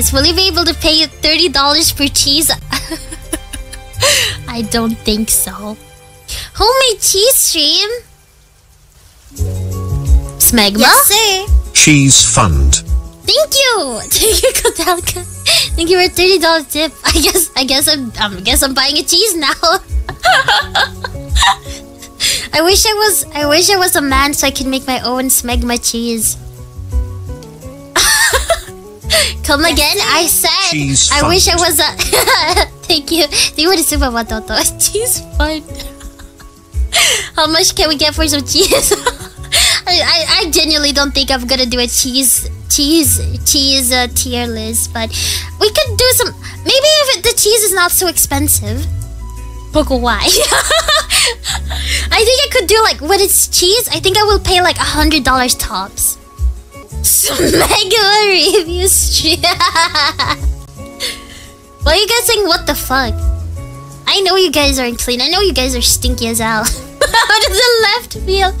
$30. Will you be able to pay $30 per cheese? I don't think so. Homemade cheese stream? Smegma? Yes, sir. Cheese fund. Thank you! Thank you, Kotelka. Thank you for $30 tip. I guess I'm buying a cheese now. I wish I was a man so I could make my own smegma cheese. Come again? I said cheese I fund. Wish I was a Thank you. Do you want to soup about Toto? Cheese fun. How much can we get for some cheese? I genuinely don't think I'm gonna do a cheese tier list, but we could do some. Maybe if the cheese is not so expensive. Poko, why? I think I could do like when it's cheese. I think I will pay like $100 tops. Smegma review stream. Why are you guys saying what the fuck? I know you guys aren't clean. I know you guys are stinky as hell. How does the left feel?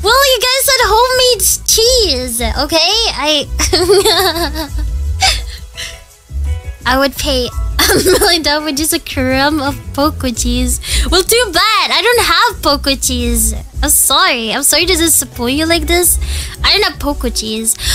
Well, you guys said homemade cheese, okay? I would pay $1 million for just a crumb of Poko cheese. Well, too bad. I don't have Poko cheese. I'm sorry to disappoint you like this. I don't have Poko cheese.